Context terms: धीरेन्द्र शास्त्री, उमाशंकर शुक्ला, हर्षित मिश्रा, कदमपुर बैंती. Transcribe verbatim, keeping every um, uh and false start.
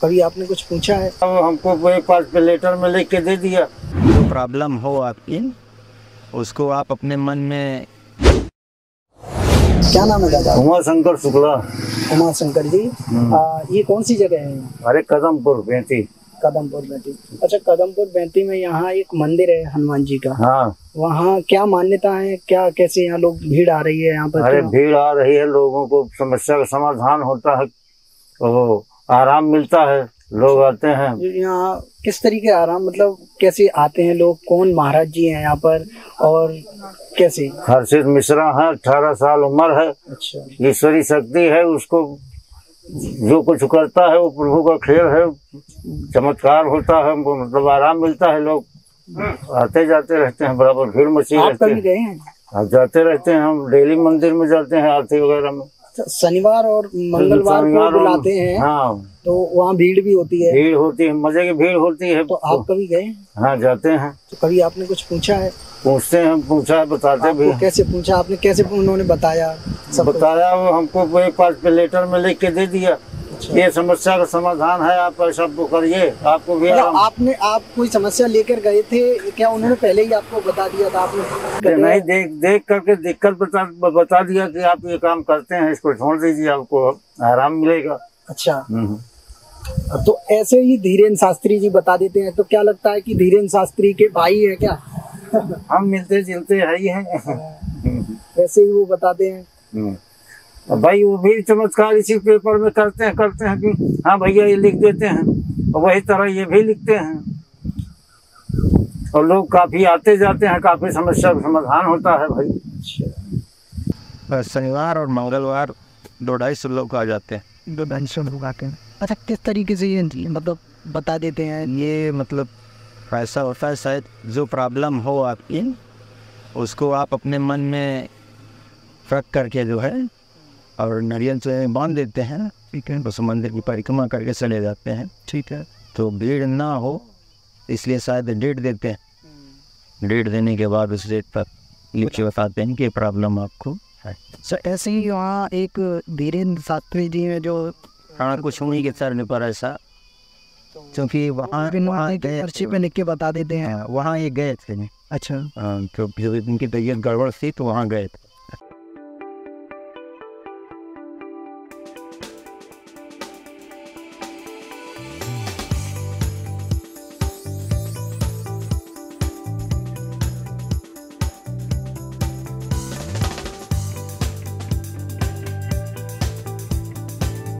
कभी आपने कुछ पूछा है? हमको एक कैलकुलेटर में लिख के दे दिया। जो प्रॉब्लम हो आपकी, उसको आप अपने मन में। क्या नाम है दादा? उमाशंकर शुक्ला। उमाशंकर जी, आ, ये कौन सी जगह है? अरे कदमपुर बैंती। कदमपुर बैंती, अच्छा। कदमपुर बैंती में यहाँ एक मंदिर है हनुमान जी का। हाँ। वहाँ क्या मान्यता है, क्या कैसे यहाँ लोग भीड़ आ रही है यहाँ पर? अरे भीड़ आ रही है, लोगों को समस्या का समाधान होता है, आराम मिलता है, लोग आते हैं यहाँ। किस तरीके आराम, मतलब कैसे आते हैं लोग? कौन महाराज जी हैं यहाँ पर और कैसे? हर्षित मिश्रा है, अठारह साल उम्र है। अच्छा। ईश्वरी शक्ति है, उसको जो कुछ करता है वो प्रभु का खेल है, चमत्कार होता है, मतलब आराम मिलता है, लोग आते जाते रहते हैं, बराबर भीड़ मची रहती है। आप कभी गए हैं? आप जाते रहते हैं, हम डेली मंदिर में जाते हैं आरती वगैरह में। शनिवार और मंगलवार को बुलाते हैं। हाँ। तो वहाँ भीड़ भी होती है। भीड़ होती है, मजे की भीड़ होती है। तो आप कभी गए? हाँ, जाते हैं। तो कभी आपने कुछ पूछा है? पूछते हैं, पूछा है, बताते भी। कैसे पूछा आपने, कैसे उन्होंने बताया? सब बताया, वो हमको एक कैलकुलेटर में लिख के दे दिया। अच्छा। ये समस्या का समाधान है, आप ऐसा करिए, आपको भी। आपने आप कोई समस्या लेकर गए थे क्या? उन्होंने पहले ही आपको बता दिया था? आपने नहीं, देख देख करके दिक्कत बता बता दिया कि आप ये काम करते हैं, इसको छोड़ दीजिए, आपको आराम मिलेगा। अच्छा। तो ऐसे ही धीरेन्द्र शास्त्री जी बता देते हैं, तो क्या लगता है कि धीरेन्द्र शास्त्री के भाई है क्या? हम मिलते जुलते है ही है, ऐसे ही वो बताते हैं भाई। वो भी चमत्कार इसी पेपर में करते हैं करते हैं कि हाँ भैया ये लिख देते हैं, और वही तरह ये भी लिखते हैं, और लोग काफी आते जाते हैं, काफी समस्या का समाधान होता है भाई। शनिवार और मंगलवार दो ढाई सौ लोग आ जाते हैं। दो ढाई सौ लोग आते हैं। अच्छा, किस तरीके से ये मतलब बता देते हैं? ये मतलब ऐसा होता है, शायद जो प्रॉब्लम हो आपकी, उसको आप अपने मन में रख करके जो है और नारियल से बांध देते हैं। ठीक है। बस मंदिर की परिक्रमा करके चले जाते हैं। ठीक है। तो भीड़ ना हो इसलिए शायद डेट देते हैं। डेट देने के बाद उस डेट पर लिख के बताते हैं कि प्रॉब्लम आपको है। सर ऐसे ही वहाँ एक धीरेन्द्र शास्त्री जी में जो हाँ कुछ उन्हीं के सर पर ऐसा, क्योंकि वहाँ पर्ची पे लिख के बता देते हैं। वहाँ ये गए थे। अच्छा। क्योंकि इनकी तबीयत गड़बड़ थी तो वहाँ गए थे।